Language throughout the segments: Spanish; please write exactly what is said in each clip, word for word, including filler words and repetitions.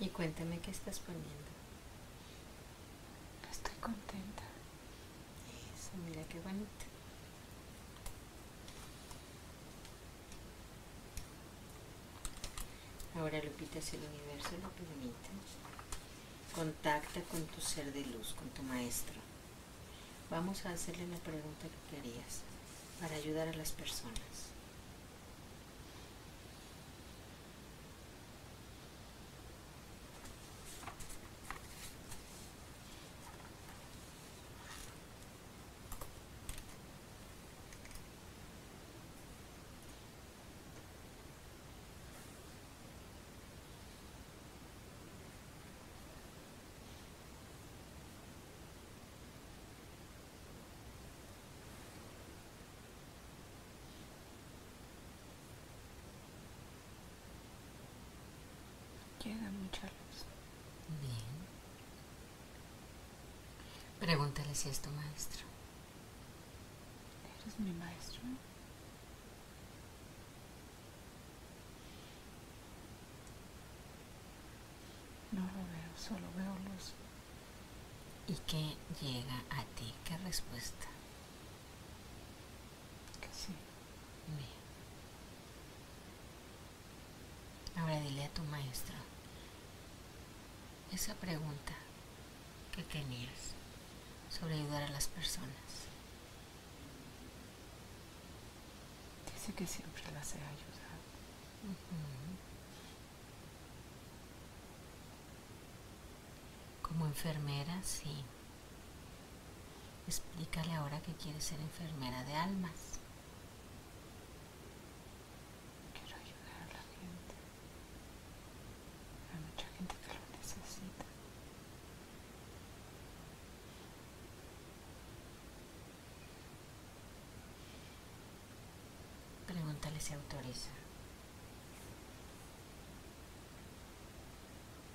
Y cuéntame qué estás poniendo. Estoy contenta. Eso, mira qué bonito. Ahora, Lupita, si el universo lo permite, contacta con tu ser de luz, con tu maestro. Vamos a hacerle la pregunta que querías para ayudar a las personas. Llega mucha luz. Bien. Pregúntale si es tu maestro. ¿Eres mi maestro? No lo veo, solo veo luz. ¿Y qué llega a ti? ¿Qué respuesta? Que sí. Bien. Ahora dile a tu maestro esa pregunta que tenías sobre ayudar a las personas. Dice que siempre las he ayudado. Uh-huh. Como enfermera, sí. Explícale ahora que quieres ser enfermera de almas. Se autoriza.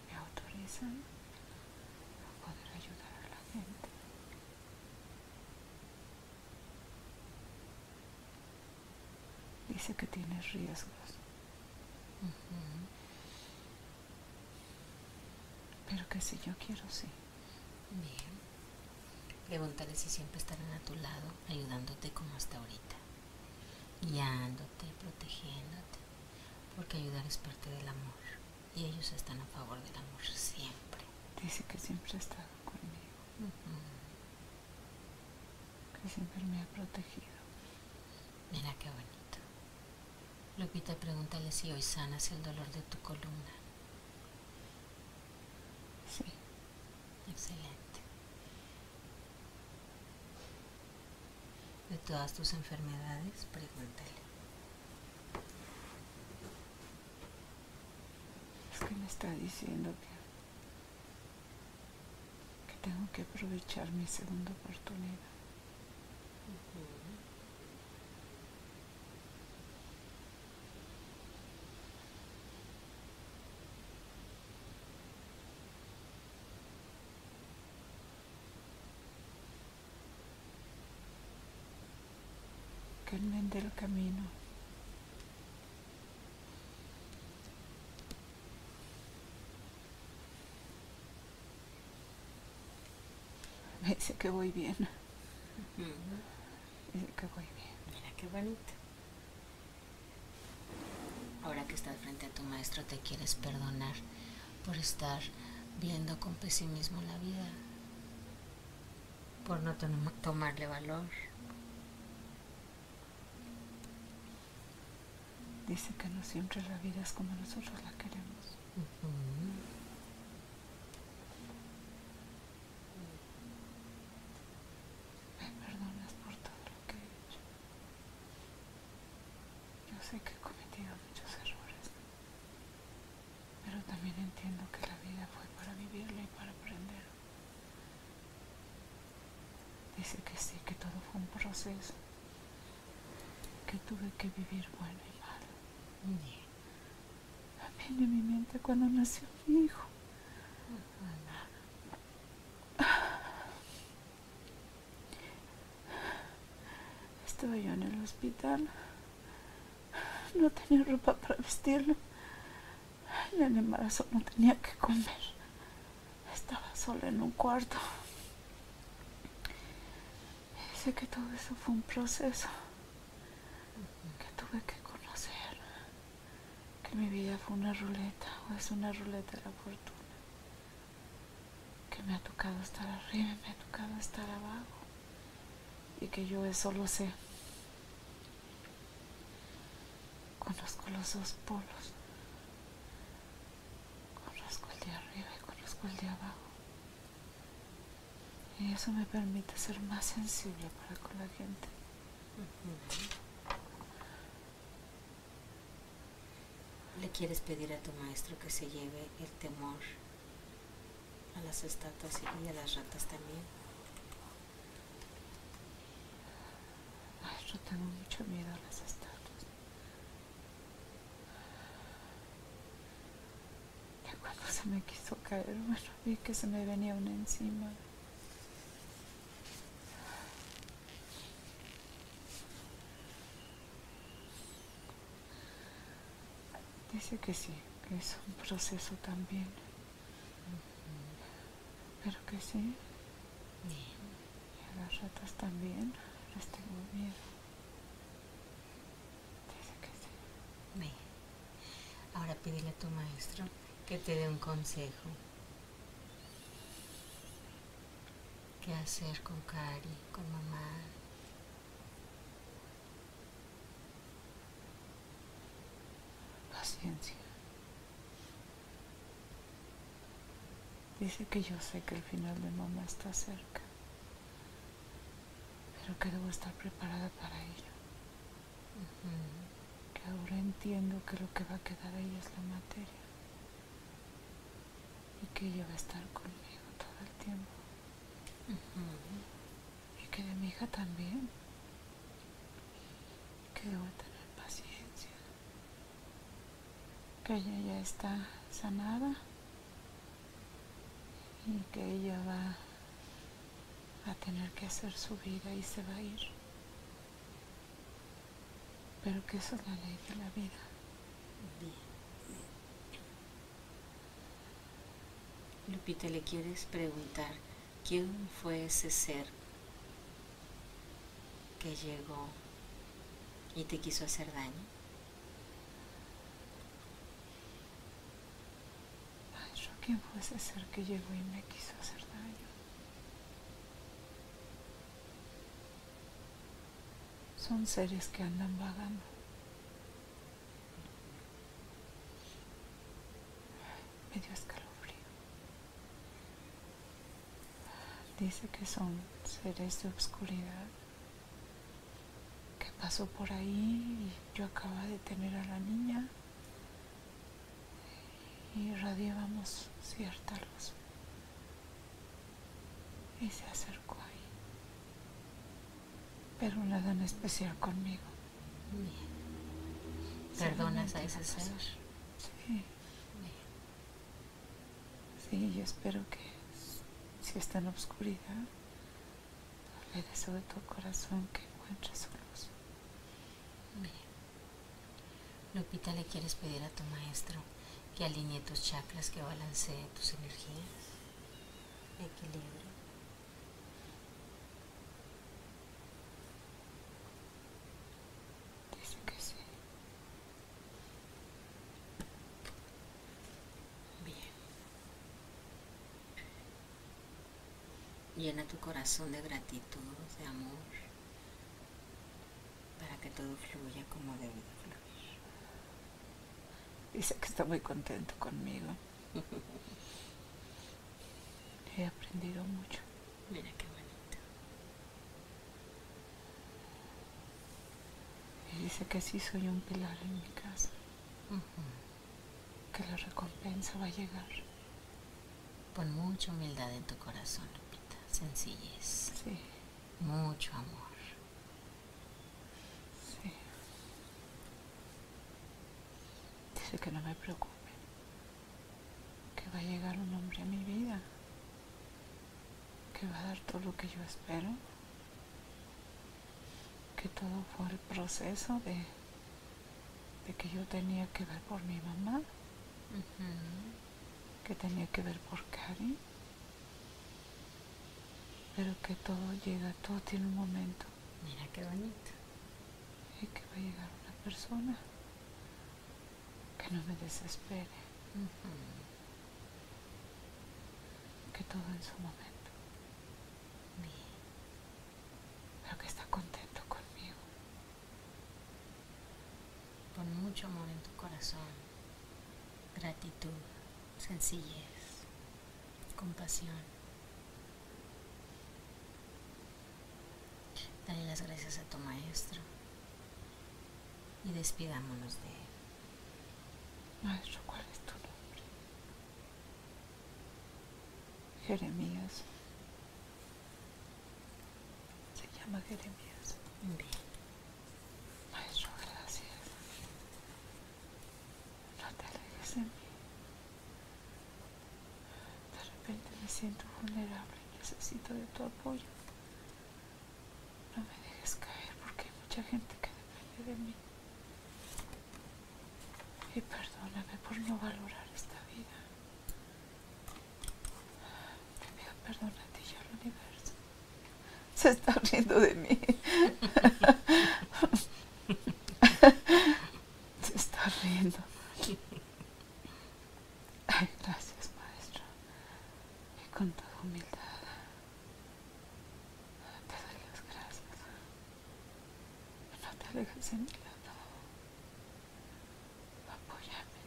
Me autorizan a poder ayudar a la gente. Dice que tienes riesgos. Uh-huh. Pero que si yo quiero, sí. Bien. Pregúntale si siempre estarán a tu lado, ayudándote como hasta ahorita. Guiándote, protegiéndote, porque ayudar es parte del amor y ellos están a favor del amor siempre. Dice que siempre ha estado conmigo, uh-huh. Que siempre me ha protegido. Mira qué bonito. Lupita, pregúntale si hoy sanas el dolor de tu columna. Sí. Excelente. De todas tus enfermedades, pregúntale. Es que me está diciendo que, que tengo que aprovechar mi segunda oportunidad. Carmen del camino. Me dice que voy bien. Uh-huh. Dice que voy bien. Mira qué bonito. Ahora que estás frente a tu maestro, te quieres perdonar por estar viendo con pesimismo la vida, por no tom- tomarle valor. Dice que no siempre la vida es como nosotros la queremos. Uh-huh. Me perdonas por todo lo que he hecho. Yo sé que he cometido muchos errores, pero también entiendo que la vida fue para vivirla y para aprender. Dice que sí, que todo fue un proceso, que tuve que vivir bueno y mal. Bien. También en mi mente cuando nació mi hijo. Uh-huh. Estaba yo en el hospital. No tenía ropa para vestirlo. En el embarazo no tenía que comer. Estaba sola en un cuarto. Y sé que todo eso fue un proceso que tuve que conocer. Que mi vida fue una ruleta, o es una ruleta de la fortuna. Que me ha tocado estar arriba y me ha tocado estar abajo. Y que yo eso lo sé. Conozco los dos polos. Conozco el de arriba y conozco el de abajo. Y eso me permite ser más sensible para con la gente. ¿Le quieres pedir a tu maestro que se lleve el temor a las estatuas y a las ratas también? Maestro, tengo mucho miedo a las estatuas. Se me quiso caer, bueno, vi que se me venía una encima. Dice que sí, que es un proceso también. Pero que sí. Y a las ratas también les tengo miedo. Dice que sí. Bien. Ahora pídele a tu maestro que te dé un consejo. ¿Qué hacer con Kari, con mamá? Paciencia. Dice que yo sé que el final de mamá está cerca, pero que debo estar preparada para ello. Uh-huh. Que ahora entiendo que lo que va a quedar ahí es la materia. Y que ella va a estar conmigo todo el tiempo. Uh-huh. Y que de mi hija también. Que debo tener paciencia. Que ella ya está sanada. Y que ella va a tener que hacer su vida y se va a ir. Pero que eso es la ley de la vida. Bien. Lupita, le quieres preguntar, ¿quién fue ese ser que llegó y te quiso hacer daño? Maestro, ¿quién fue ese ser que llegó y me quiso hacer daño? Son seres que andan vagando. Me dio escalofrío. Dice que son seres de oscuridad, que pasó por ahí y yo acababa de tener a la niña y irradiábamos cierta luz y se acercó ahí, pero nada en especial conmigo. Bien. ¿Perdonas a ese ser? Sí. Bien. Sí, yo espero que si está en oscuridad, le deseo de todo corazón que encuentre su luz. Bien. Lupita, ¿le quieres pedir a tu maestro que alinee tus chakras, que balancee tus energías? Equilibrio. Dice que sí. Llena tu corazón de gratitud, de amor, para que todo fluya como debe fluir. Dice que está muy contento conmigo. He aprendido mucho. Mira qué bonito. Y dice que sí soy un pilar en mi casa. Uh-huh. Que la recompensa va a llegar. Pon mucha humildad en tu corazón. Sencillez, sí. Mucho amor. Sí. Dice que no me preocupe, que va a llegar un hombre a mi vida, que va a dar todo lo que yo espero, que todo fue el proceso de, de que yo tenía que ver por mi mamá. Uh uh-huh. que tenía que ver por Kari, pero que todo llega, todo tiene un momento. Mira qué bonito. Y que va a llegar una persona que no me desespere, uh-huh. que todo en su momento. Bien. Pero que está contento conmigo. Pon mucho amor en tu corazón, gratitud, sencillez, compasión. Dale las gracias a tu maestro y despidámonos de él. Maestro, ¿cuál es tu nombre? Jeremías. Se llama Jeremías. Bien. Maestro, gracias. No te alejes de mí. De repente me siento vulnerable y necesito de tu apoyo. No me dejes caer porque hay mucha gente que depende de mí. Y perdóname por no valorar esta vida. Te pido perdón a ti y al universo. Se está riendo de mí. Se está riendo. Ay, gracias, maestro. Y con toda humildad. Déjense en mi lado. Apóyame.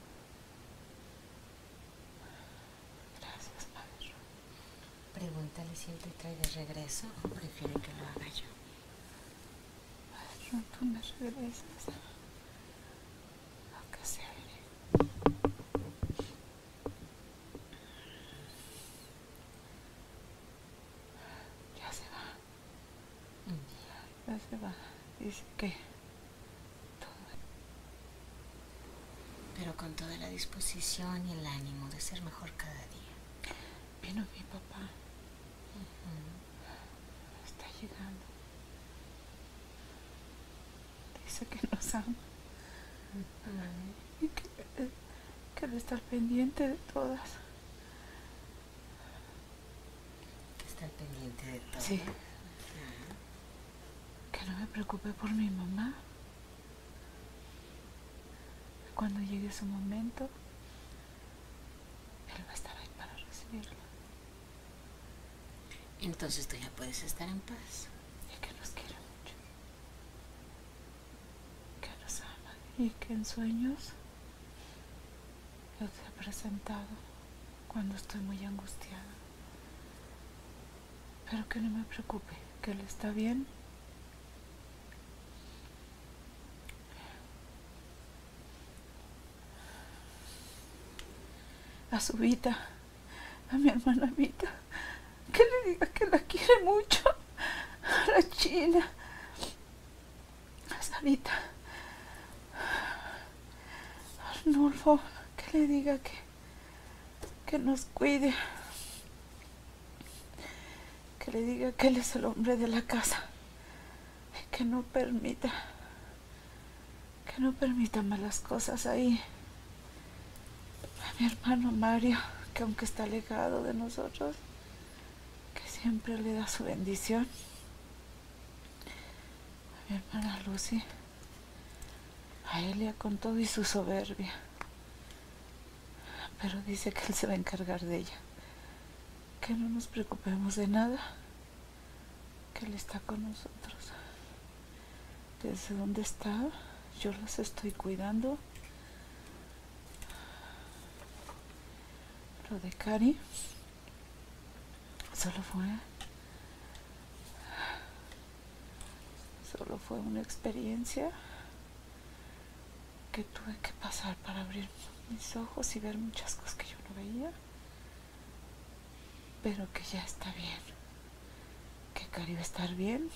Gracias, maestro. Pregúntale si él te trae de regreso o prefiere que lo haga yo. Maestro, tú me regresas. Aunque sea Eri. Ya se va. Ya se va. Dice que... pero con toda la disposición y el ánimo de ser mejor cada día. Vino mi papá. Uh-huh. Está llegando. Dice que nos ama. Uh-huh. Y que, que debe estar pendiente de todas. Que estar pendiente de todas. Sí. Uh-huh. Que no me preocupe por mi mamá. Cuando llegue su momento, él va a estar ahí para recibirlo. Entonces tú ya puedes estar en paz. Y que nos quiere mucho. Que nos ama. Y que en sueños yo te he presentado cuando estoy muy angustiada. Pero que no me preocupe, que él está bien. A su Vita, a mi hermana Vita, que le diga que la quiere mucho, a la China, a Sarita, a Nulfo, que le diga que, que nos cuide, que le diga que él es el hombre de la casa, y que no permita, que no permita malas cosas ahí. Mi hermano Mario, que aunque está alejado de nosotros, que siempre le da su bendición. A mi hermana Lucy, a Elia con todo y su soberbia. Pero dice que él se va a encargar de ella. Que no nos preocupemos de nada, que él está con nosotros. Desde donde está, yo los estoy cuidando. Lo de Kari solo fue solo fue una experiencia que tuve que pasar para abrir mis ojos y ver muchas cosas que yo no veía, pero que ya está bien, que Kari va a estar bien,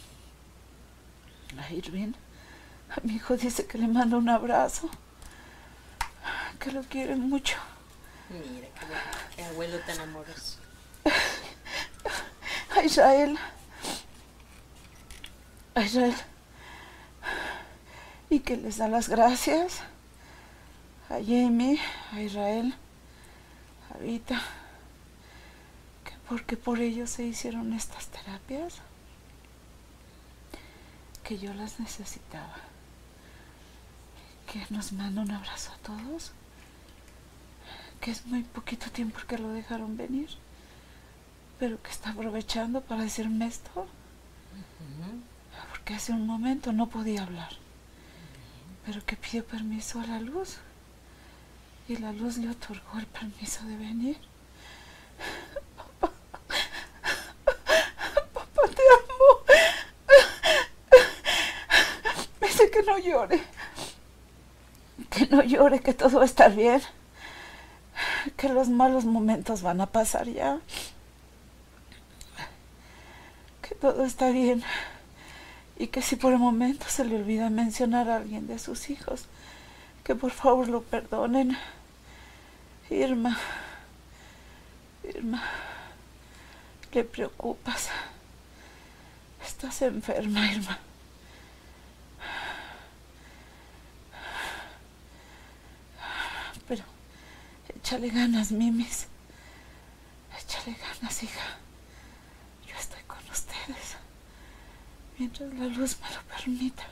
va a ir bien. A mi hijo dice que le mando un abrazo, que lo quiere mucho. Mira, qué, qué abuelo tan amoroso. A Israel. A Israel. Y que les da las gracias. A Jamie, a Israel. Vita, que porque por ellos se hicieron estas terapias, que yo las necesitaba. Que nos manda un abrazo a todos, que es muy poquito tiempo que lo dejaron venir, pero que está aprovechando para decirme esto, uh-huh. porque hace un momento no podía hablar, uh-huh. pero que pidió permiso a la luz, y la luz le otorgó el permiso de venir. Papá, papá, te amo. Me dice que no llore, que no llore, que todo va a estar bien, que los malos momentos van a pasar ya, que todo está bien, y que si por el momento se le olvida mencionar a alguien de sus hijos, que por favor lo perdonen. Irma, Irma, le preocupas. Estás enferma, Irma. Pero échale ganas, Mimis. Échale ganas, hija. Yo estoy con ustedes mientras la luz me lo permita.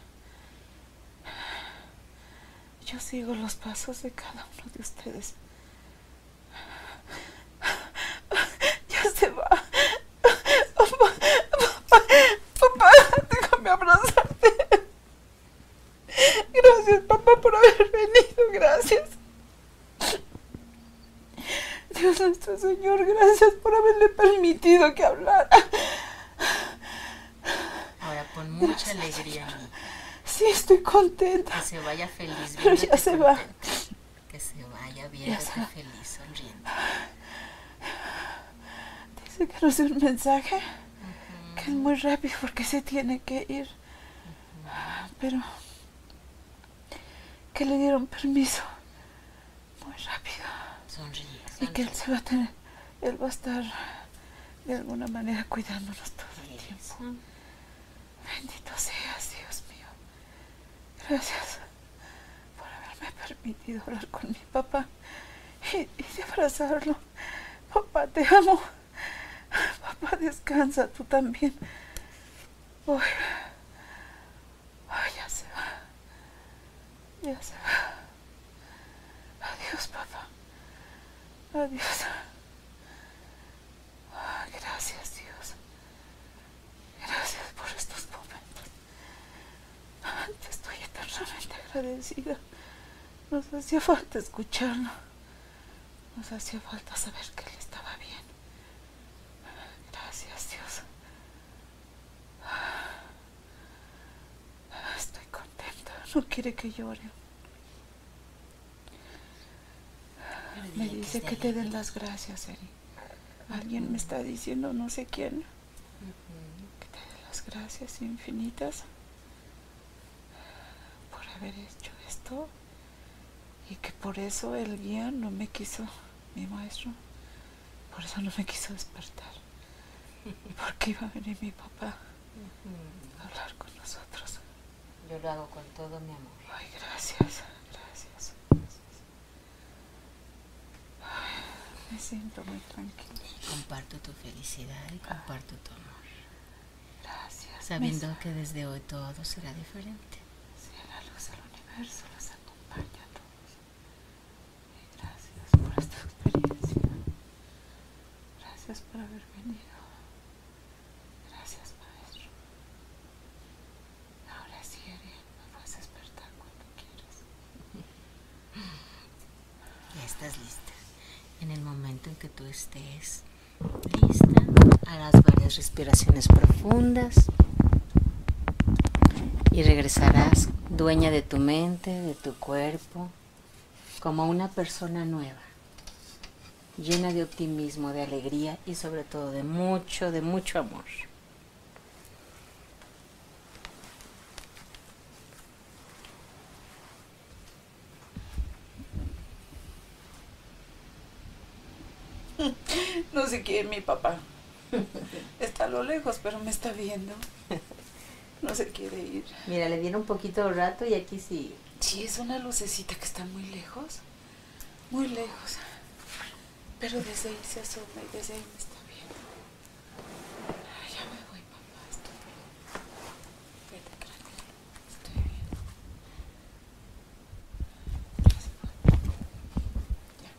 Yo sigo los pasos de cada uno de ustedes. Ya se va. Papá, papá, papá, déjame abrazarte. Gracias, papá, por haber venido. Gracias. Dios nuestro Señor, gracias por haberle permitido que hablara. Ahora, con mucha alegría. Sí, estoy contenta. Que se vaya feliz. Pero ya se contenta. Va. Que se vaya bien, feliz, sonriendo. Dice que nos dio un mensaje uh-huh. que es muy rápido porque se tiene que ir. Uh-huh. Pero que le dieron permiso muy rápido. Sonríe, sonríe. Y que él se va a tener, él va a estar de alguna manera cuidándonos todo el tiempo. Uh-huh. Bendito seas, Dios mío. Gracias por haberme permitido hablar con mi papá y, y abrazarlo. Papá, te amo. Papá, descansa, tú también. Uy, ay, ya se va. Ya se va. Adiós, papá. Adiós. Ay, gracias, Dios. Gracias por estos momentos. Te estoy eternamente agradecida. Nos hacía falta escucharlo. Nos hacía falta saber que él estaba bien. Gracias, Dios. Estoy contenta. No quiere que llore. Me dice que te den las gracias, Eri. Alguien me está diciendo, no sé quién, que te den las gracias infinitas. Haber hecho esto, y que por eso el guía no me quiso, mi maestro, por eso no me quiso despertar, porque iba a venir mi papá a hablar con nosotros. Yo lo hago con todo mi amor. Ay, gracias, gracias, gracias. Ay, me siento muy tranquila. Comparto tu felicidad y comparto tu amor. Gracias. Sabiendo me... que desde hoy todo será diferente. El universo los acompaña a todos. Y gracias por esta experiencia. Gracias por haber venido. Gracias, maestro. Ahora sí, Eri, me puedes despertar cuando quieras. Ya estás lista. En el momento en que tú estés lista, harás varias respiraciones profundas y regresarás dueña de tu mente, de tu cuerpo, como una persona nueva, llena de optimismo, de alegría y sobre todo de mucho, de mucho amor. No sé quién es mi papá. Está a lo lejos, pero me está viendo. No se quiere ir. Mira, le dieron un poquito de rato y aquí sí. Sí, es una lucecita que está muy lejos. Muy lejos. Pero desde ahí se asoma y desde ahí me está viendo. Ay, ya me voy, papá, estoy bien. Vete, Carmen, estoy bien. Ya se va. Ya,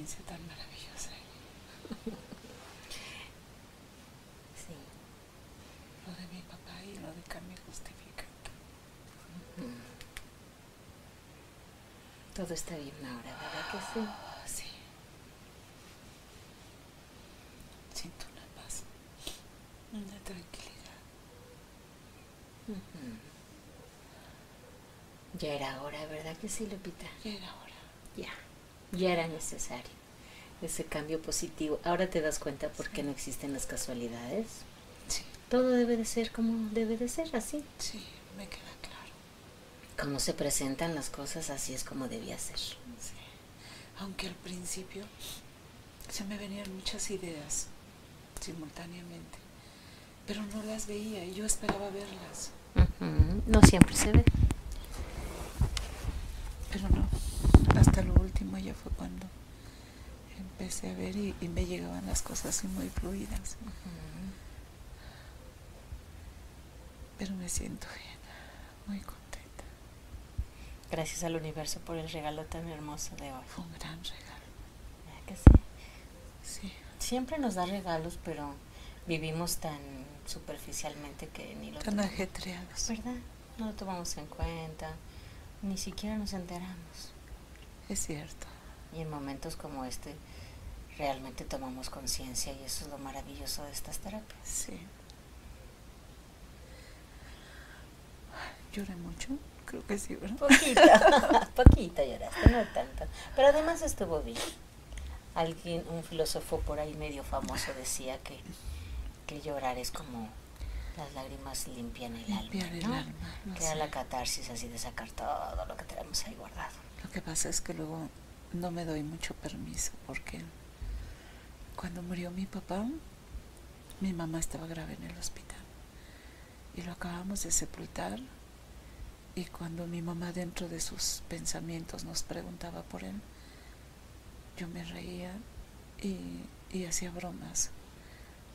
ya se tan maravillosa. Sí. Lo de mi papá y lo de Carmen justifican. Uh-huh. Todo está bien ahora, ¿verdad que sí? Oh, sí. Siento una paz, una tranquilidad. Uh-huh. Ya era hora, ¿verdad que sí, Lupita? Ya era hora. Ya. Ya era necesario ese cambio positivo. Ahora te das cuenta por qué no existen las casualidades. Sí. Todo debe de ser como debe de ser, así. Sí, me queda claro. Como se presentan las cosas, así es como debía ser. Sí. Aunque al principio se me venían muchas ideas simultáneamente, pero no las veía y yo esperaba verlas. Uh-huh. No siempre se ve. Pero no. Hasta lo último ya fue cuando empecé a ver y, y me llegaban las cosas así muy fluidas. Uh-huh. Pero me siento bien, muy contenta. Gracias al universo por el regalo tan hermoso de hoy. Fue un gran regalo. ¿Verdad que sí? Sí. Siempre nos da regalos, pero vivimos tan superficialmente que ni lo Tan tomamos. ajetreados. ¿Verdad? No lo tomamos en cuenta, ni siquiera nos enteramos. Es cierto. Y en momentos como este realmente tomamos conciencia y eso es lo maravilloso de estas terapias. Sí. Lloré mucho, creo que sí, ¿verdad? Poquita, poquita lloraste, no tanto. Pero además estuvo bien. Alguien, un filósofo por ahí medio famoso decía que, que llorar es como las lágrimas limpian el limpian alma, el ¿no? alma no Queda sé. la catarsis así de sacar todo lo que tenemos ahí guardado. Lo que pasa es que luego no me doy mucho permiso, porque cuando murió mi papá, mi mamá estaba grave en el hospital y lo acabamos de sepultar, y cuando mi mamá dentro de sus pensamientos nos preguntaba por él, yo me reía y, y hacía bromas,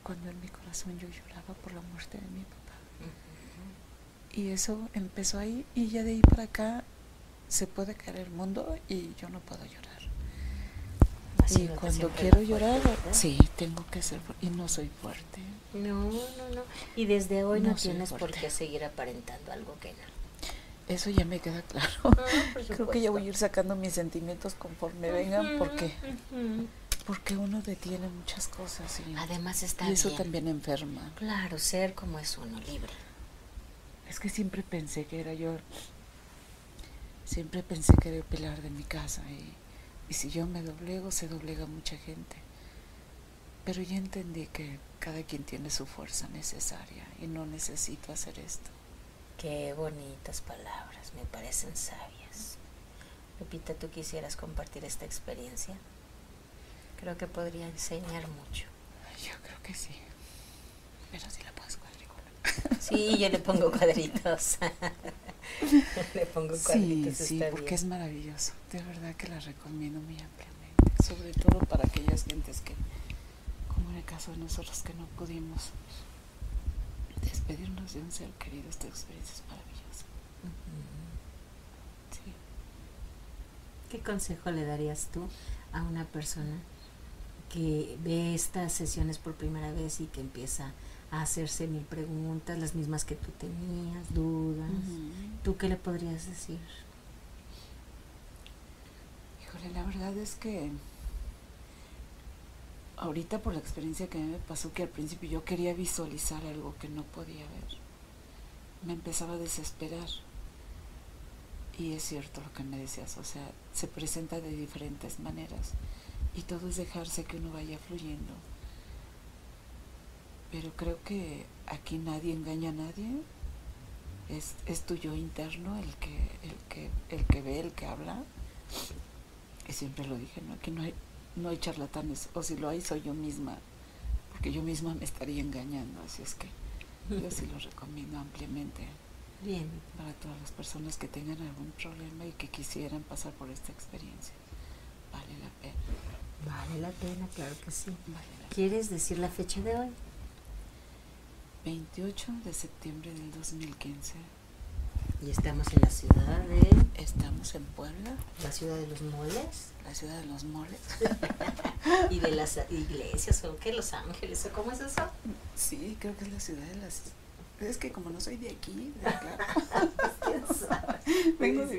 cuando en mi corazón yo lloraba por la muerte de mi papá. Uh-huh. Y eso empezó ahí, y ya de ahí para acá se puede caer el mundo y yo no puedo llorar. Así y cuando quiero llorar, fuerte, sí, tengo que ser fuerte. Y no soy fuerte. No, no, no. Y desde hoy no, no tienes por qué seguir aparentando algo que no. Eso ya me queda claro. Ah, creo que ya voy a ir sacando mis sentimientos conforme uh-huh, vengan, porque uh-huh. porque uno detiene muchas cosas. Y además está bien. Y eso bien. también enferma. Claro, ser como es uno, libre. Es que siempre pensé que era yo... Siempre pensé que era el pilar de mi casa y, y si yo me doblego, se doblega mucha gente. Pero ya entendí que cada quien tiene su fuerza necesaria y no necesito hacer esto. Qué bonitas palabras, me parecen sabias. Lupita, ¿tú quisieras compartir esta experiencia? Creo que podría enseñar mucho. Yo creo que sí, pero si la puedes cuadricular. Sí, yo le pongo cuadritos. Le pongo sí, sí, porque bien. es maravilloso. De verdad que la recomiendo muy ampliamente, sobre todo para aquellas gentes que, como en el caso de nosotros, que no pudimos despedirnos de un ser querido. Esta experiencia es maravillosa. Uh-huh. Sí. ¿Qué consejo le darías tú a una persona que ve estas sesiones por primera vez y que empieza a hacerse mil preguntas, las mismas que tú tenías, dudas. Uh-huh. ¿Tú qué le podrías decir? Híjole, la verdad es que ahorita, por la experiencia que me pasó, que al principio yo quería visualizar algo que no podía ver, me empezaba a desesperar. Y es cierto lo que me decías, o sea, se presenta de diferentes maneras y todo es dejarse que uno vaya fluyendo. Pero creo que aquí nadie engaña a nadie, es, es tu yo interno el que, el, que, el que ve, el que habla. Y siempre lo dije, ¿no? Aquí no hay, no hay charlatanes, o si lo hay soy yo misma, porque yo misma me estaría engañando, así es que yo sí lo recomiendo ampliamente. Bien. Para todas las personas que tengan algún problema y que quisieran pasar por esta experiencia. Vale la pena. Vale la pena, claro que sí. Vale la ¿Quieres pena. decir la fecha de hoy? veintiocho de septiembre del dos mil quince. Y estamos en la ciudad de... Estamos en Puebla. La ciudad de los moles. La ciudad de los moles. ¿Y de las iglesias o qué? ¿Los Ángeles o cómo es eso? Sí, creo que es la ciudad de las... Es que como no soy de aquí, de acá, vengo de